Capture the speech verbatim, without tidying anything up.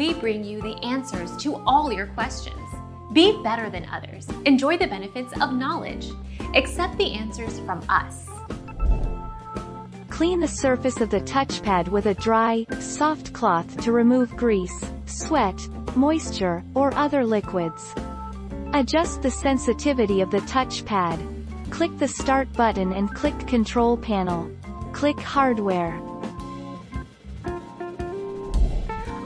we bring you the answers to all your questions. Be better than others. Enjoy the benefits of knowledge. Accept the answers from us. Clean the surface of the touchpad with a dry, soft cloth to remove grease, sweat, moisture, or other liquids. Adjust the sensitivity of the touchpad. Click the Start button and click Control Panel. Click Hardware.